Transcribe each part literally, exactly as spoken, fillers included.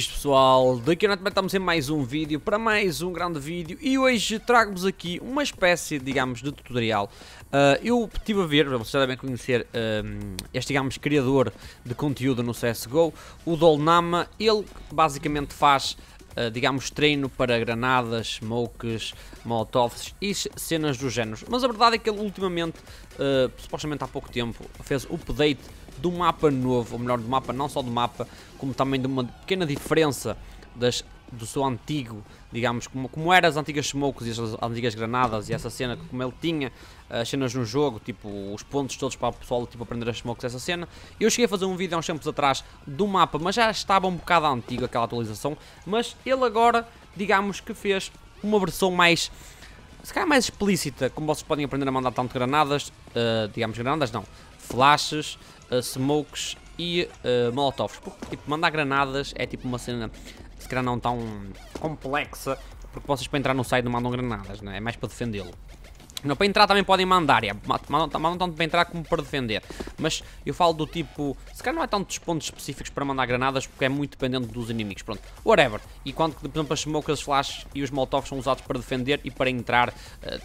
Boas pessoal, daqui a noite estamos em mais um vídeo, para mais um grande vídeo, e hoje trago-vos aqui uma espécie, digamos, de tutorial. Uh, eu estive a ver, vocês já devem conhecer um, este, digamos, criador de conteúdo no C S G O, o Dolnama. Ele basicamente faz, uh, digamos, treino para granadas, smokes, molotovs e cenas do género. Mas a verdade é que ele ultimamente, uh, supostamente há pouco tempo, fez o update do mapa novo, ou melhor, do mapa, não só do mapa, como também de uma pequena diferença das, do seu antigo, digamos, como, como eram as antigas smokes e as antigas granadas e essa cena, como ele tinha as cenas no jogo, tipo, os pontos todos para o pessoal tipo, aprender as smokes, essa cena. Eu cheguei a fazer um vídeo há uns tempos atrás do mapa, mas já estava um bocado antigo aquela atualização, mas ele agora, digamos, que fez uma versão mais... se calhar mais explícita, como vocês podem aprender a mandar tanto granadas, uh, digamos granadas não, flashes, uh, smokes e uh, molotovs, porque tipo, mandar granadas é tipo uma cena, se calhar não tão complexa, porque vocês para entrar no site não mandam granadas, não é? É mais para defendê-lo. Não, para entrar também podem mandar, é, mandam, mandam tanto para entrar como para defender, mas eu falo do tipo, se calhar não é tantos pontos específicos para mandar granadas, porque é muito dependente dos inimigos, pronto, whatever. E quando, por exemplo, as smokes, as flashes e os molotovs são usados para defender e para entrar, uh,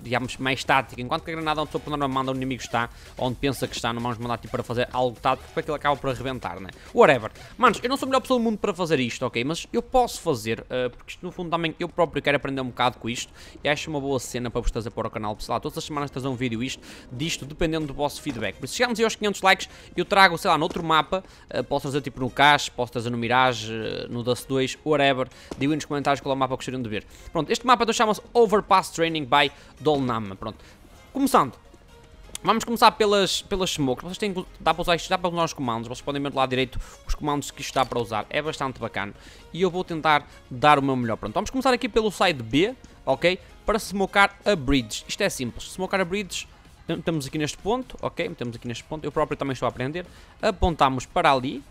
digamos, mais tática, enquanto que a granada onde a pessoa não manda, o inimigo está, onde pensa que está, não vamos mandar tipo para fazer algo tático, porque aquilo acaba por arrebentar, né? Whatever. Manos, eu não sou a melhor pessoa do mundo para fazer isto, ok, mas eu posso fazer, uh, porque isto no fundo também eu próprio quero aprender um bocado com isto, e acho uma boa cena para vos trazer para o canal, pessoal. Todas as semanas trazer um vídeo isto, disto, dependendo do vosso feedback. Por isso, se chegarmos aí aos quinhentos likes, eu trago, sei lá, noutro mapa, uh, posso trazer tipo no Cash, posso trazer no Mirage, uh, no Dust dois, whatever. Digam nos comentários qual é o mapa que gostariam de ver. Pronto, este mapa então chama-se Overpass Training by Dolnama. Pronto, começando. Vamos começar pelas, pelas smokes. Vocês têm que dar para usar isto, dá para usar os comandos. Vocês podem ver do lado direito os comandos que isto dá para usar. É bastante bacana. E eu vou tentar dar o meu melhor. Pronto, vamos começar aqui pelo side B, ok? Para smocar a bridge. Isto é simples. Smocar a bridge, metemos aqui neste ponto, ok? Metemos aqui neste ponto. Eu próprio também estou a aprender. Apontamos para ali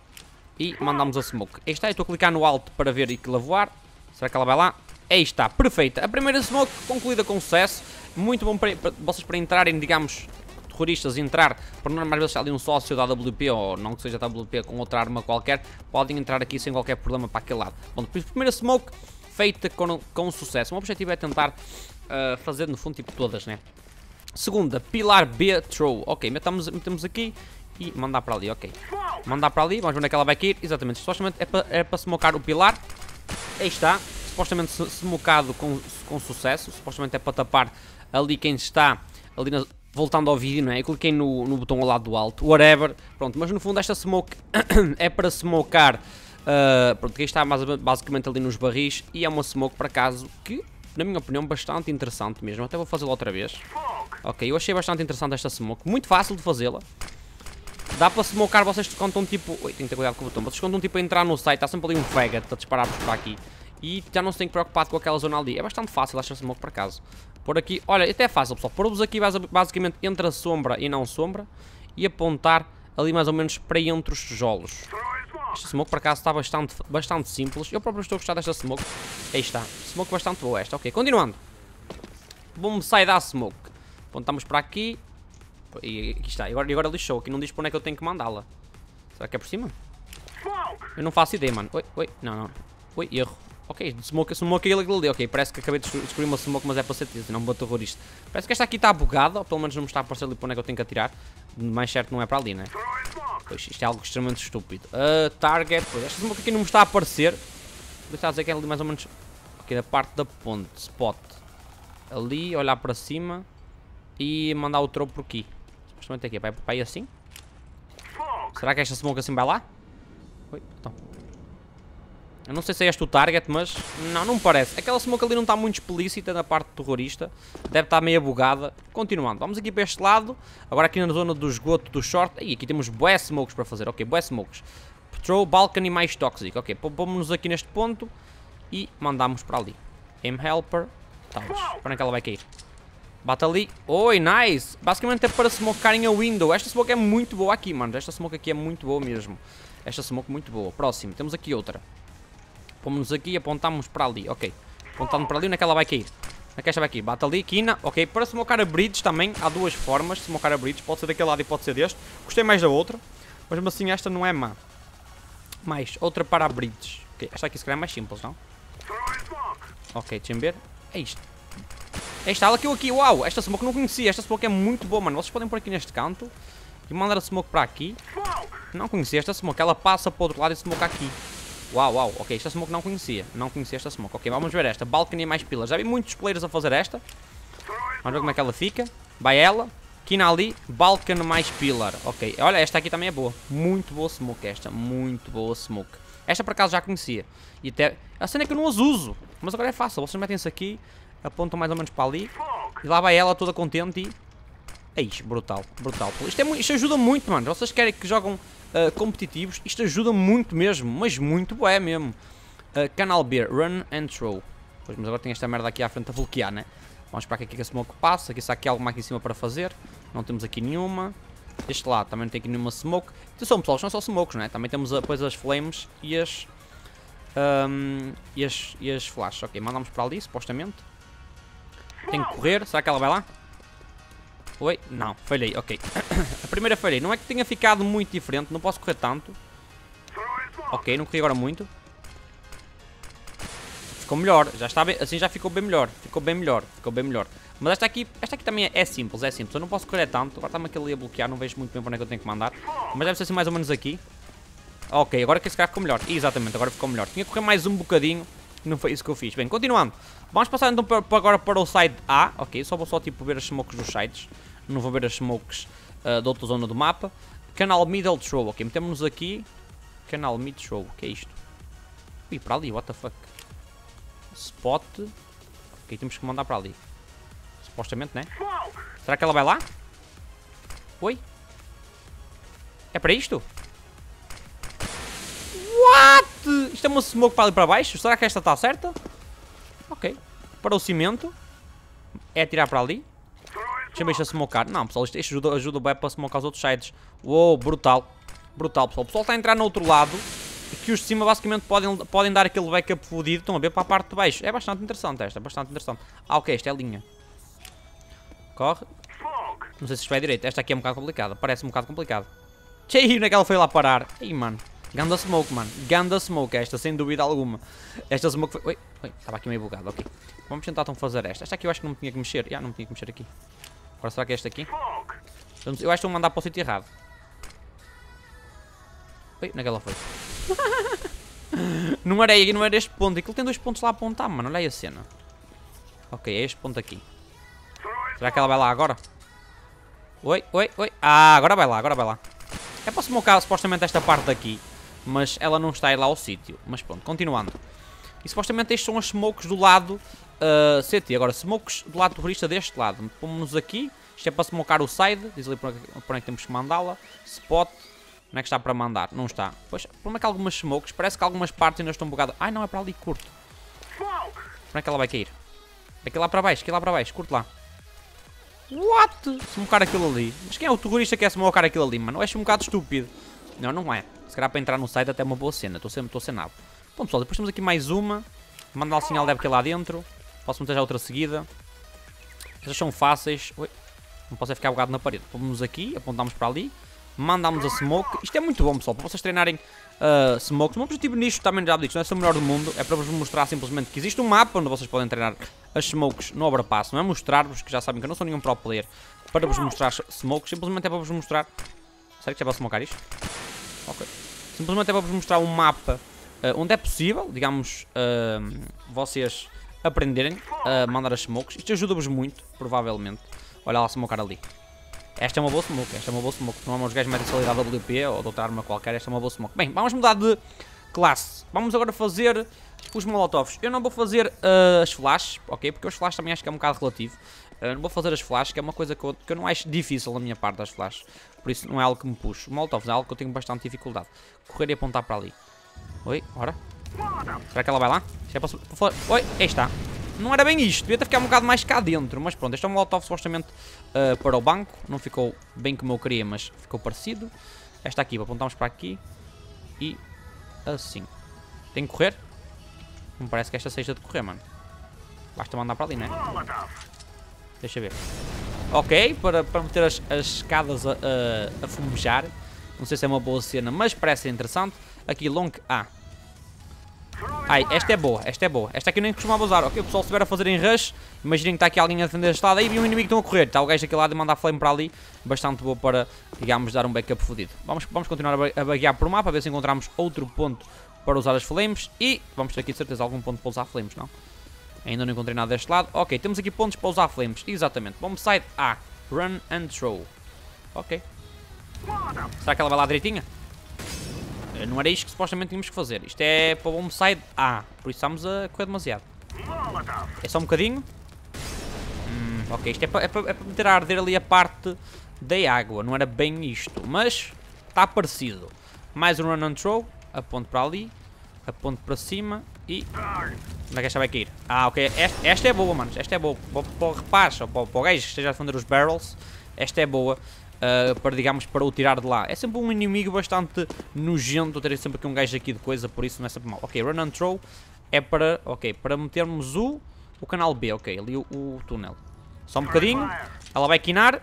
e mandamos a smoke. Aí está, eu estou a clicar no alto para ver e que lavoar. Será que ela vai lá? Aí está, perfeita. A primeira smoke concluída com sucesso. Muito bom para, para vocês para entrarem, digamos... terroristas entrar, por não mais vezes ali um sócio da A W P ou não que seja da A W P com outra arma qualquer, podem entrar aqui sem qualquer problema para aquele lado. Bom, depois a primeira smoke feita com, com sucesso. O objetivo é tentar uh, fazer no fundo tipo todas, né? Segunda, pilar B throw. Ok, metemos, metemos aqui e mandar para ali, ok. Mandar para ali, vamos ver onde é que ela vai cair. Exatamente, supostamente é para é para smocar o pilar. Aí está, supostamente smocado com, com sucesso. Supostamente é para tapar ali quem está ali nas... Voltando ao vídeo, não é? Eu cliquei no, no botão ao lado do alto, whatever, pronto, mas no fundo esta smoke é para smocar, uh, pronto, que está basicamente ali nos barris, e é uma smoke, por acaso, que, na minha opinião, bastante interessante mesmo, até vou fazê-la outra vez. Ok, eu achei bastante interessante esta smoke, muito fácil de fazê-la, dá para smocar, vocês contam tipo, oi, tenho que ter cuidado com o botão, vocês contam tipo a entrar no site, está sempre ali um faggot a disparar-vos para aqui. E já não se tem que preocupar com aquela zona ali. É bastante fácil achar smoke por acaso. Por aqui, olha, até é fácil pessoal. Pôr-vos aqui basicamente entre a sombra e não sombra. E apontar ali mais ou menos para entre os tijolos. Esta smoke por acaso está bastante, bastante simples. Eu próprio estou a gostar desta smoke. Aí está, smoke bastante boa esta, ok, continuando. Vamos sair da smoke. Apontamos para aqui. E aqui está, e agora, agora lixou. Aqui não diz para onde é que eu tenho que mandá-la. Será que é por cima? Eu não faço ideia, mano. Oi, oi, não, não. Oi, erro. Ok, smoke, smoke ele ali, ok, parece que acabei de descobrir uma smoke, mas é para certeza, não é um terrorista. Parece que esta aqui está bugada, ou pelo menos não me está a aparecer ali para onde é que eu tenho que atirar. Mais certo não é para ali, né? Pois, isto é algo extremamente estúpido. Uh, target, pois, esta smoke aqui não me está a aparecer. Vou estar a dizer que é ali mais ou menos, ok, da parte da ponte, spot. Ali, olhar para cima e mandar o troll por aqui. Supostamente aqui, vai para aí assim? Será que esta smoke assim vai lá? Oi, então... Eu não sei se é este o target, mas não, não me parece. Aquela smoke ali não está muito explícita na parte terrorista. Deve estar meio bugada. Continuando, vamos aqui para este lado. Agora aqui na zona do esgoto, do short. E aqui temos bué smokes para fazer. Ok, bué smokes. Patrol, balcony mais tóxico. Ok, pomos-nos aqui neste ponto. E mandamos para ali. Aim helper. Talvez. Para onde é que ela vai cair? Bate ali. Oi, nice. Basicamente é para smocarem a window. Esta smoke é muito boa aqui, mano. Esta smoke aqui é muito boa mesmo. Esta smoke muito boa. Próximo, temos aqui outra. Pomos-nos aqui e apontamos para ali, ok. Apontando para ali, onde é que ela vai cair? Na caixa vai cair, bate ali, quina, ok. Para smocar a bridge também, há duas formas de smocar a bridge. Pode ser daquele lado e pode ser deste. Gostei mais da outra, mas mesmo assim esta não é má. Mais, outra para a bridge. Ok, esta aqui se calhar é mais simples, não? Ok, deixa-me ver. É isto. Esta ala que eu aqui, uau! Esta smoke não conhecia, esta smoke é muito boa, mano. Vocês podem pôr aqui neste canto e mandar a smoke para aqui. Não conhecia esta smoke, ela passa para o outro lado e smoke aqui. Uau, uau, ok, esta smoke não conhecia. Não conhecia esta smoke, ok, vamos ver esta. Balcony mais pilas, já vi muitos players a fazer esta. Vamos ver como é que ela fica. Vai ela, quina ali, balcão mais pillar. Ok, olha, esta aqui também é boa. Muito boa smoke esta, muito boa smoke. Esta por acaso já conhecia. E até, a cena é que eu não as uso, mas agora é fácil, vocês metem-se aqui, apontam mais ou menos para ali, e lá vai ela toda contente e... É isso, brutal, brutal. Isto, é muito, isto ajuda muito, mano. Vocês querem que jogam uh, competitivos, isto ajuda muito mesmo, mas muito é mesmo. Uh, canal B, run and throw. Pois, mas agora tem esta merda aqui à frente a bloquear, né? Vamos para aqui que a smoke passa, aqui se há aqui alguma aqui em cima para fazer. Não temos aqui nenhuma. Este lado também não tem aqui nenhuma smoke. Atenção pessoal, são só smokes, não é? Também temos depois as flames e as... Um, e, as e as flash. Ok, mandamos para ali, supostamente. Tem que correr, será que ela vai lá? Oi? Não, falhei, ok. A primeira falhei, não é que tenha ficado muito diferente, não posso correr tanto. Ok, não corri agora muito. Ficou melhor, já está bem, assim já ficou bem melhor, ficou bem melhor, ficou bem melhor. Mas esta aqui, esta aqui também é, é simples, é simples, eu não posso correr tanto. Agora está-me aquele ali a bloquear, não vejo muito bem para onde é que eu tenho que mandar. Mas deve ser assim mais ou menos aqui. Ok, agora que esse cara ficou melhor, exatamente, agora ficou melhor. Tinha que correr mais um bocadinho. Não foi isso que eu fiz. Bem, continuando. Vamos passar então para, para agora para o side A. Ok, só vou só tipo ver as smokes dos sides. Não vou ver as smokes uh, da outra zona do mapa. Canal middle throw. Ok, metemos-nos aqui. Canal mid throw. O que é isto? Ui, para ali. What the fuck? Spot. Ok, temos que mandar para ali. Supostamente, né? Será que ela vai lá? Oi? É para isto? What? Isto é uma smoke para ali para baixo? Será que esta está certa? Ok. Para o cimento. É atirar para ali. Deixa-me isto a smokear. Não, pessoal, isto, isto ajuda, ajuda bem para smokear os outros sides. Uou, brutal. Brutal, pessoal. O pessoal está a entrar no outro lado. E que os de cima basicamente podem, podem dar aquele backup fodido. Estão a ver para a parte de baixo. É bastante interessante esta. Bastante interessante. Ah, ok. Esta é a linha. Corre. Não sei se isto vai direito. Esta aqui é um bocado complicada. Parece um bocado complicado. Cheio, naquela foi lá parar. Ih, mano. Ganda smoke, mano. Ganda smoke esta, sem dúvida alguma. Esta smoke foi... Oi, oi, estava aqui meio bugado, ok. Vamos tentar então fazer esta. Esta aqui eu acho que não tinha que mexer. Já, não tinha que mexer aqui. Agora será que é esta aqui? Eu acho que estou a mandar para o sítio errado. Oi, onde é que ela foi? Não era aí, não era este ponto. Aquilo tem dois pontos lá a apontar, mano. Olha aí a cena. Ok, é este ponto aqui. Será que ela vai lá agora? Oi, oi, oi. Ah, agora vai lá, agora vai lá. É para smokear supostamente esta parte daqui. Mas ela não está aí lá ao sítio. Mas pronto, continuando. E supostamente estes são as smokes do lado uh, C T. Agora, smokes do lado terrorista deste lado. Pomos-nos aqui. Isto é para smokear o side. Diz ali para onde, onde é que temos que mandá-la. Spot. Onde é que está para mandar? Não está. Pois, como é que algumas smokes? Parece que algumas partes ainda estão bugadas. Ai, não, é para ali, curto. Como é que ela vai cair? Daqui lá para baixo, daqui lá para baixo. Curto lá. What? Smokear aquilo ali. Mas quem é o terrorista que quer smokear aquilo ali, mano? Eu acho um bocado estúpido. Não, não é. Se calhar para entrar no site até é uma boa cena. Estou sempre, estou senado. Bom, pessoal, depois temos aqui mais uma. Manda lá o sinal, deve ter lá dentro. Posso meter já outra seguida. Estas são fáceis. Ui. Não posso é ficar bugado na parede. Pomos-nos aqui, apontamos para ali. Mandamos a smoke. Isto é muito bom, pessoal, para vocês treinarem uh, smokes. O meu objetivo nisto também já digo, não é ser o melhor do mundo. É para vos mostrar simplesmente que existe um mapa onde vocês podem treinar as smokes no overpass. Não é mostrar-vos, que já sabem que eu não sou nenhum pro player, para vos mostrar smokes. Simplesmente é para vos mostrar... Será que já vai smokear isto? Ok. Simplesmente é para vos mostrar um mapa uh, onde é possível, digamos, uh, vocês aprenderem a mandar as smokes. Isto ajuda-vos muito, provavelmente. Olha lá a smokear ali. Esta é uma boa smoke, esta é uma boa smoke. Não há uns gajos metem-se ali da W P ou de outra arma qualquer, esta é uma boa smoke. Bem, vamos mudar de classe. Vamos agora fazer os molotovs. Eu não vou fazer uh, as flashes, ok? Porque os flashes também acho que é um bocado relativo. Uh, não vou fazer as flashes, que é uma coisa que eu, que eu não acho difícil da minha parte, das flashes. Por isso não é algo que me puxo. O molotov é algo que eu tenho bastante dificuldade. Correr e apontar para ali. Oi, ora. Será que ela vai lá? É possível... Oi, aí está. Não era bem isto, devia ter ficado um bocado mais cá dentro. Mas pronto, este é um molotov supostamente uh, para o banco. Não ficou bem como eu queria, mas ficou parecido. Esta aqui, apontamos para aqui. E assim. Tem que correr? Não parece que esta seja de correr, mano. Basta mandar para ali, né? Deixa ver. Ok, para, para meter as, as escadas a, a, a fumejar. Não sei se é uma boa cena, mas parece interessante. Aqui, long A. Ai, esta é boa, esta é boa. Esta aqui eu nem costumava usar. Ok, o pessoal estiver a fazer em rush. Imaginem que está aqui alguém a defender a estada e vi um inimigo que estão a correr. Está o gajo daquele lado a mandar flame para ali. Bastante boa para, digamos, dar um backup fodido. Vamos, vamos continuar a baguear por mapa, a ver se encontramos outro ponto para usar as flames. E vamos ter aqui de certeza algum ponto para usar flames, não? Ainda não encontrei nada deste lado. Ok, temos aqui pontos para usar flames. Exatamente. Bombsite A. Run and throw. Ok. Será que ela vai lá direitinha? Não era isto que supostamente tínhamos que fazer. Isto é para o bombsite A. Por isso estamos a correr demasiado. É só um bocadinho. Hum, ok, isto é para, é para, é para meter a arder ali a parte da água. Não era bem isto, mas está parecido. Mais um run and throw. Aponto para ali. Aponto para cima. E... onde é que esta vai cair? Ah, ok. Esta, esta é boa, manos. Esta é boa. Para, para o rapaz, ou para, para o gajo que esteja a defender os barrels. Esta é boa. Uh, para, digamos, para o tirar de lá. É sempre um inimigo bastante nojento. Terei sempre aqui um gajo aqui de coisa, por isso não é sempre mal. Ok, run and throw é para, ok, para metermos o, o canal B, ok, ali o, o túnel. Só um bocadinho, ela vai quinar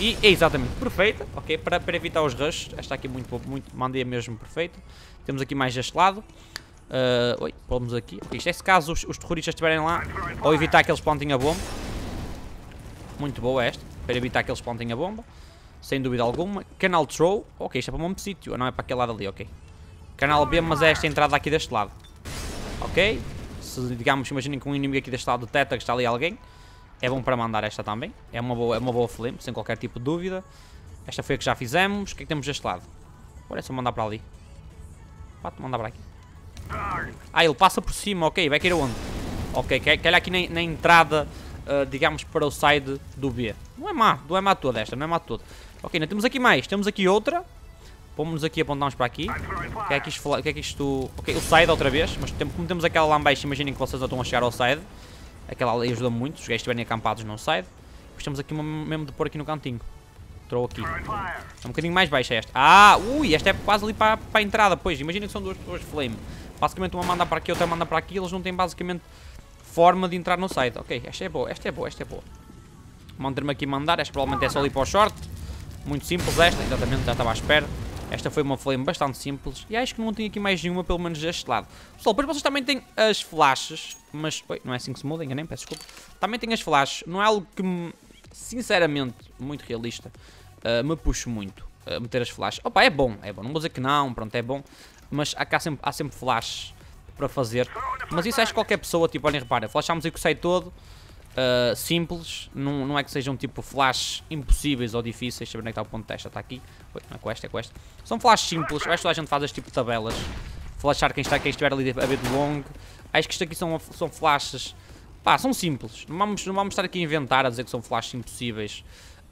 e é exatamente perfeita, ok, para, para evitar os rushes. Esta aqui muito, muito, mandei mesmo perfeito. Temos aqui mais este lado. Uh, oi, pomos aqui. Okay, isto é se caso os, os terroristas estiverem lá, ou evitar que eles plantem a bomba. Muito boa esta, para evitar que eles plantem a bomba. Sem dúvida alguma. Canal throw. Ok, isto é para o mesmo sítio. Não é para aquele lado ali, ok. Canal B, mas é esta entrada aqui deste lado. Ok. Se, digamos, imaginem que um inimigo aqui deste lado detecta que está ali alguém. É bom para mandar esta também. É uma boa, é uma boa flame, sem qualquer tipo de dúvida. Esta foi a que já fizemos. O que é que temos deste lado? Agora é só mandar para ali. Pá-te mandar para aqui. Ah, ele passa por cima. Ok, vai cair aonde? Ok, calhar aqui na, na entrada, uh, digamos, para o side do B. Não é má. Não é má toda esta. Não é má toda. Ok, não temos aqui mais, temos aqui outra. Pomos-nos aqui, apontamos para aqui. O que é que isto... O que é que isto... Ok, o side outra vez, mas como temos aquela lá em baixo, imaginem que vocês já estão a chegar ao side. Aquela ali ajuda muito, os gajos estiverem acampados não side. Depois temos aqui uma mesmo de pôr aqui no cantinho. Entrou aqui. É um bocadinho mais baixa esta. Ah, ui, esta é quase ali para, para a entrada, pois. Imaginem que são duas pessoas de flame. Basicamente uma manda para aqui, outra manda para aqui, eles não têm basicamente forma de entrar no side. Ok, esta é boa, esta é boa, esta é boa. Manter-me aqui mandar, esta provavelmente é só ali para o short. Muito simples esta, exatamente, já estava à espera. Esta foi uma flame bastante simples. E acho que não tinha aqui mais nenhuma, pelo menos deste lado. Pessoal, depois vocês também têm as flashes. Mas, oi, não é assim que se muda, enganei, peço desculpa. Também têm as flashes, não é algo que me, sinceramente, muito realista, uh, me puxe muito, uh, meter as flashes. Opa, é bom, é bom, não vou dizer que não, pronto, é bom. Mas há, cá sempre, há sempre flashes para fazer. Mas isso acho que qualquer pessoa, tipo, olhem, repara, flashámos aí que sai todo. Uh, simples, não, não é que sejam tipo flashes impossíveis ou difíceis. Saber onde é que está o ponto de testa, está aqui. Oi, não é com esta, é com esta. São flashes simples, eu acho que toda a gente faz este tipo de tabelas. Flashar quem, está, quem estiver ali a ver de longo. Acho que isto aqui são, são flashes, pá, são simples. Não vamos, não vamos estar aqui a inventar, a dizer que são flashes impossíveis.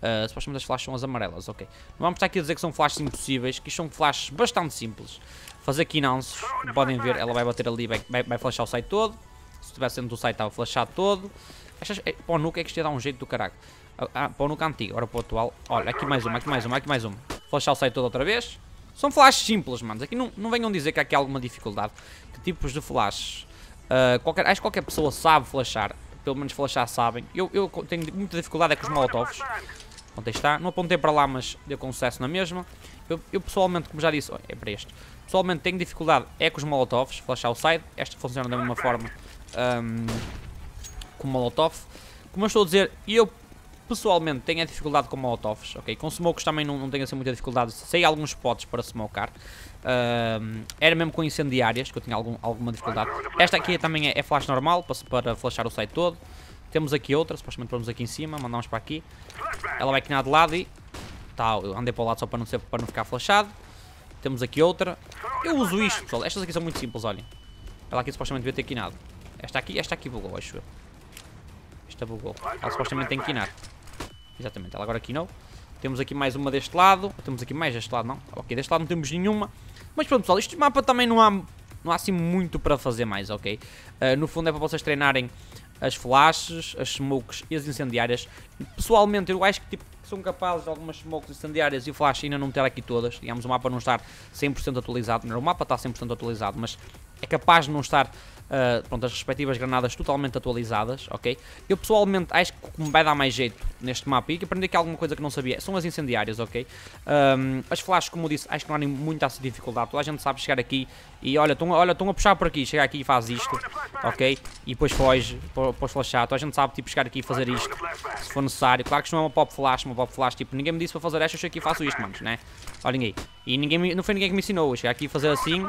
Uh, supostamente as flashes são as amarelas, ok. Não vamos estar aqui a dizer que são flashes impossíveis, que são flashes bastante simples. Fazer aqui anúncios, podem ver, ela vai bater ali, vai, vai, vai flashar o site todo. Se estivesse dentro do site estava a flashar todo. Estas, para o Nuke é que isto ia dar um jeito do caralho. Ah, para o Nuke antigo, agora para o atual. Olha, aqui mais uma, aqui mais uma, aqui mais uma. Flashar o site todo outra vez. São flashes simples, manos. Aqui não, não venham dizer que há aqui alguma dificuldade. Que tipos de flashes? Uh, qualquer, acho que qualquer pessoa sabe flashar. Pelo menos flashar sabem. Eu, eu tenho muita dificuldade é com os molotovs. Pronto, aí está. Não apontei para lá, mas deu com sucesso na mesma. Eu, eu pessoalmente, como já disse, oh, é para este. Pessoalmente tenho dificuldade é com os molotovs. Flashar o site. Esta funciona da mesma forma. Um, com molotov, como eu estou a dizer, eu pessoalmente tenho a dificuldade com molotovs, ok, com smokes também não, não tenho assim muita dificuldade, sei alguns spots para smokear, uh, era mesmo com incendiárias que eu tinha algum, alguma dificuldade. Esta aqui também é, é flash normal, para, para flashar o site todo. Temos aqui outra, supostamente vamos aqui em cima, mandamos para aqui, ela vai quinar de lado e tal, eu andei para o lado só para não, ser, para não ficar flashado. Temos aqui outra, eu uso isto pessoal, estas aqui são muito simples, olhem, ela aqui supostamente devia ter quinado, esta aqui, esta aqui bugou, acho eu. Esta bugou. Ela supostamente tem que quinar. Exatamente, ela agora quinou. Temos aqui mais uma deste lado. Temos aqui mais deste lado, não? Ok, deste lado não temos nenhuma. Mas pronto, pessoal, este mapa também não há, não há assim muito para fazer mais, ok? Uh, no fundo é para vocês treinarem as flashes, as smokes e as incendiárias. Pessoalmente, eu acho que tipo, são capazes de algumas smokes incendiárias e o flash ainda não ter aqui todas. Digamos, o mapa não estar cem por cento atualizado. Não, o mapa está cem por cento atualizado, mas é capaz de não estar uh, pronto, as respectivas granadas totalmente atualizadas, ok? Eu pessoalmente acho que me vai dar mais jeito neste mapa e que aprendi aqui alguma coisa que não sabia, são as incendiárias, ok? Um, as flashes, como eu disse, acho que não há nem muita dificuldade, toda a gente sabe chegar aqui e olha, estão olha, a puxar por aqui, chega aqui e faz isto, ok? E depois foge, depois flashar, toda a gente sabe tipo chegar aqui e fazer isto, se for necessário, claro que isto não é uma pop flash, uma pop flash, tipo, ninguém me disse para fazer esta, eu chego aqui e faço isto, manos, né? Olhem aí. E ninguém, não foi ninguém que me ensinou, chegar aqui e fazer assim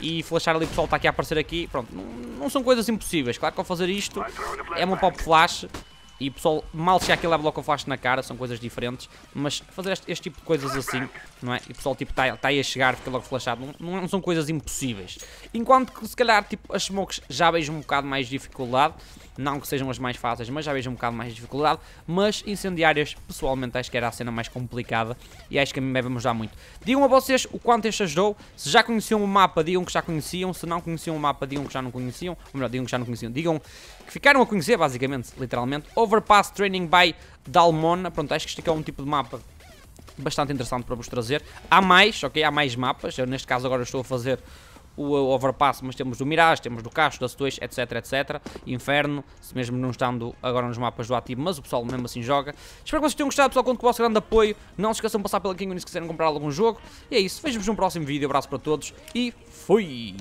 e flashar ali, o pessoal está aqui a aparecer aqui, pronto, não, não são coisas impossíveis, claro que ao fazer isto é uma pop flash e o pessoal mal chegar aqui e leva logo o flash na cara, são coisas diferentes, mas fazer este, este tipo de coisas assim, não é? E o pessoal tipo está tá aí a chegar, fica logo flashado, não, não, não são coisas impossívees. Enquanto que se calhar tipo as smokes já vejo um bocado mais dificuldade, não que sejam as mais fáceis, mas já vejo um bocado mais dificuldade, mas incendiárias pessoalmente acho que era a cena mais complicada e acho que a mim vai-me ajudar muito. Digam a vocês o quanto este ajudou, se já conheciam o mapa digam que já conheciam, se não conheciam o mapa digam que já não conheciam, ou melhor, digam que já não conheciam, digam que ficaram a conhecer basicamente, literalmente, Overpass Training by Dolnama, pronto, acho que este aqui é um tipo de mapa bastante interessante para vos trazer, há mais, ok, há mais mapas, eu neste caso agora estou a fazer o Overpass, mas temos do Mirage, temos do Cash, do Dust dois, etc, etc, Inferno, se mesmo não estando agora nos mapas do ativo, mas o pessoal mesmo assim joga. Espero que vocês tenham gostado, pessoal, conto com o vosso grande apoio, não se esqueçam de passar pela Kinguin se quiserem comprar algum jogo, e é isso, vejo-vos num próximo vídeo, abraço para todos, e fui!